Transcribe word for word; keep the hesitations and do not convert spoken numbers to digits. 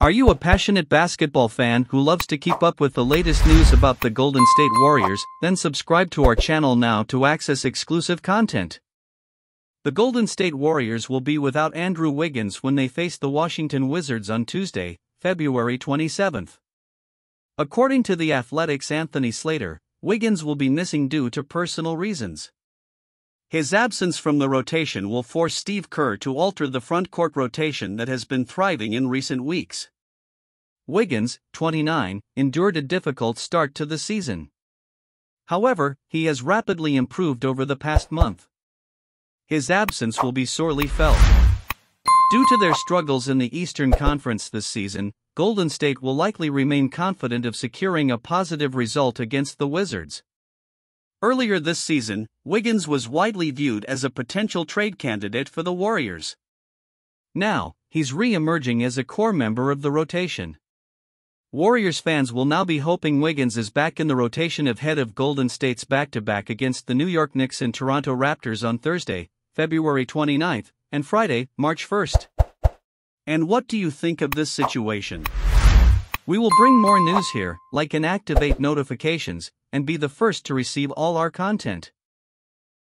Are you a passionate basketball fan who loves to keep up with the latest news about the Golden State Warriors? Then subscribe to our channel now to access exclusive content. The Golden State Warriors will be without Andrew Wiggins when they face the Washington Wizards on Tuesday, February twenty-seventh. According to The Athletic's Anthony Slater, Wiggins will be missing due to personal reasons. His absence from the rotation will force Steve Kerr to alter the front-court rotation that has been thriving in recent weeks. Wiggins, twenty-nine, endured a difficult start to the season. However, he has rapidly improved over the past month. His absence will be sorely felt. Due to their struggles in the Eastern Conference this season, Golden State will likely remain confident of securing a positive result against the Wizards. Earlier this season, Wiggins was widely viewed as a potential trade candidate for the Warriors. Now, he's re-emerging as a core member of the rotation. Warriors fans will now be hoping Wiggins is back in the rotation ahead of Golden State's back-to-back against the New York Knicks and Toronto Raptors on Thursday, February twenty-ninth, and Friday, March first. And what do you think of this situation? We will bring more news here, like and activate notifications, and be the first to receive all our content.